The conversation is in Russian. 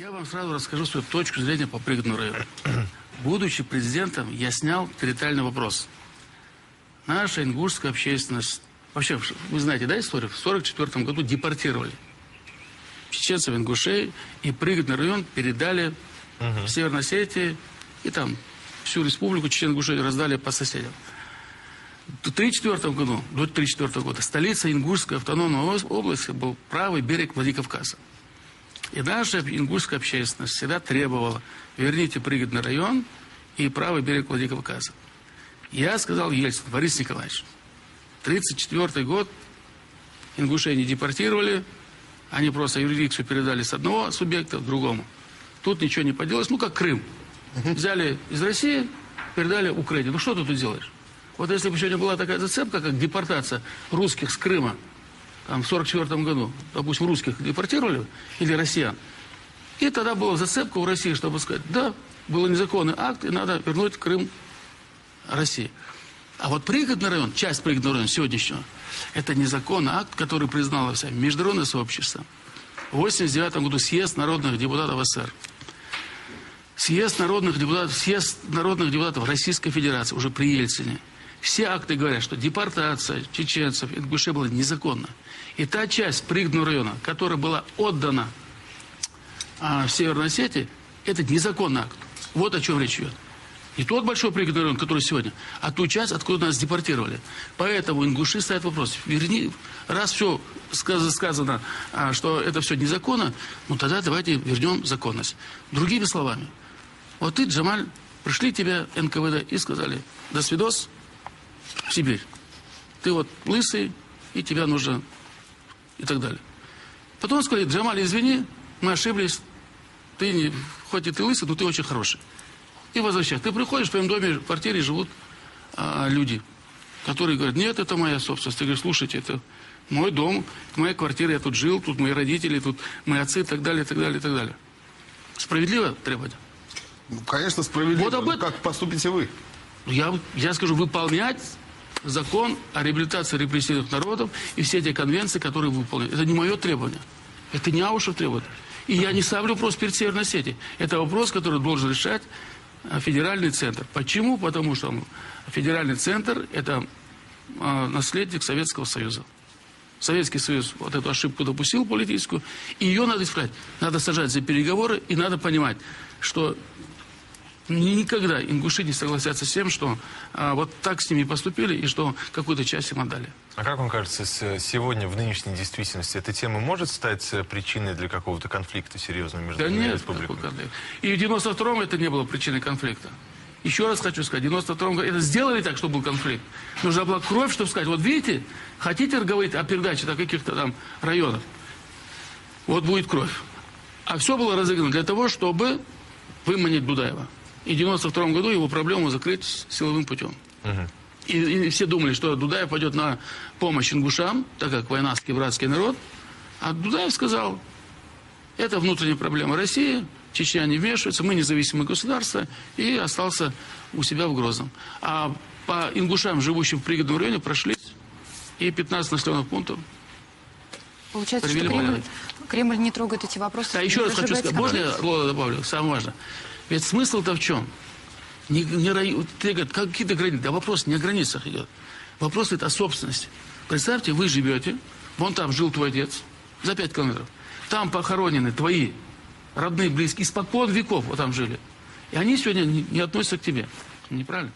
Я вам сразу расскажу свою точку зрения по Пригородному району. Будучи президентом, я снял территориальный вопрос. Наша ингушская общественность... Вообще, вы знаете, да, историю? В 1944 году депортировали чеченцев, ингушей, и Пригородный район передали в Северной Осетии, и там всю республику чечен-ингушей раздали по соседям. До 1934 года столица Ингушской автономной области был правый берег Владикавказа. И наша ингушская общественность всегда требовала: верните Пригородный район и правый берег Владикавказа. Я сказал Ельцину: Борис Николаевич, 1934 год, ингушей не депортировали, они просто юрисдикцию передали с одного субъекта к другому. Тут ничего не поделалось, ну как Крым. Взяли из России, передали Украине. Ну что ты тут делаешь? Вот если бы сегодня была такая зацепка, как депортация русских с Крыма, там, в 1944 году, допустим, русских депортировали, или россиян, и тогда была зацепка у России, чтобы сказать: да, был незаконный акт, и надо вернуть Крым России. А вот Пригородный район, часть Пригородного района сегодняшнего, это незаконный акт, который признало вся международное сообщество. В 1989 году Съезд народных депутатов СССР. Съезд народных депутатов Российской Федерации уже при Ельцине. Все акты говорят, что депортация чеченцев, ингушей была незаконна. И та часть Пригородного района, которая была отдана в Северной Осетии, это незаконный акт. Вот о чем речь идет. Не тот большой Пригородный район, который сегодня, а ту часть, откуда нас депортировали. Поэтому ингуши ставят вопрос: верни, раз все сказано, что это все незаконно, ну тогда давайте вернем законность. Другими словами, вот ты, Джамаль, пришли тебя НКВД и сказали: до свидос, в Сибирь. Ты вот лысый, и тебя нужно... и так далее. Потом сказали: Джамаль, извини, мы ошиблись, ты не... хоть и ты лысый, но ты очень хороший. И возвращаешь. Ты приходишь, в твоем доме, в квартире живут люди, которые говорят: нет, это моя собственность. Ты говоришь: слушайте, это мой дом, это моя квартира, я тут жил, тут мои родители, тут мои отцы, и так далее, и так далее, и так далее. Справедливо требовать? Ну, конечно, справедливо. Вот об этом. Как поступите вы? Я скажу: выполнять закон о реабилитации репрессированных народов и все эти конвенции, которые выполнены. Это не мое требование. Это не Аушев требует. И я не ставлю вопрос перед Северной Осетией. Это вопрос, который должен решать федеральный центр. Почему? Потому что федеральный центр – это наследник Советского Союза. Советский Союз вот эту ошибку допустил политическую, и ее надо исправить. Надо сажать за переговоры, и надо понимать, что никогда ингуши не согласятся с тем, что вот так с ними поступили, и что какую-то часть им отдали. А как вам кажется, сегодня, в нынешней действительности, эта тема может стать причиной для какого-то конфликта серьезного между республиками? Да нет. И в 92-м это не было причиной конфликта. Еще раз хочу сказать, в 92-м году это сделали так, чтобы был конфликт. Нужна была кровь, чтобы сказать: вот видите, хотите говорить о передаче до каких-то там районов, вот будет кровь. А все было разыграно для того, чтобы выманить Дудаева. И в 92-м году его проблему закрыть силовым путем. И все думали, что Дудаев пойдет на помощь ингушам, так как войнаский братский народ. А Дудаев сказал: это внутренняя проблема России, Чечня не вмешивается, мы независимое государство, и остался у себя в Грозном. А по ингушам, живущим в Пригородном районе, прошлись, и 15 населенных пунктов. Получается, что Кремль не трогает эти вопросы. Да, еще раз хочу сказать, можно я добавлю, самое важное. Ведь смысл-то в чем? Ты говоришь, какие-то границы. Да вопрос не о границах идет. Вопрос это о собственности. Представьте, вы живете, вон там жил твой отец, за 5 километров. Там похоронены твои родные, близкие, испокон веков вот там жили. И они сегодня не относятся к тебе. Неправильно?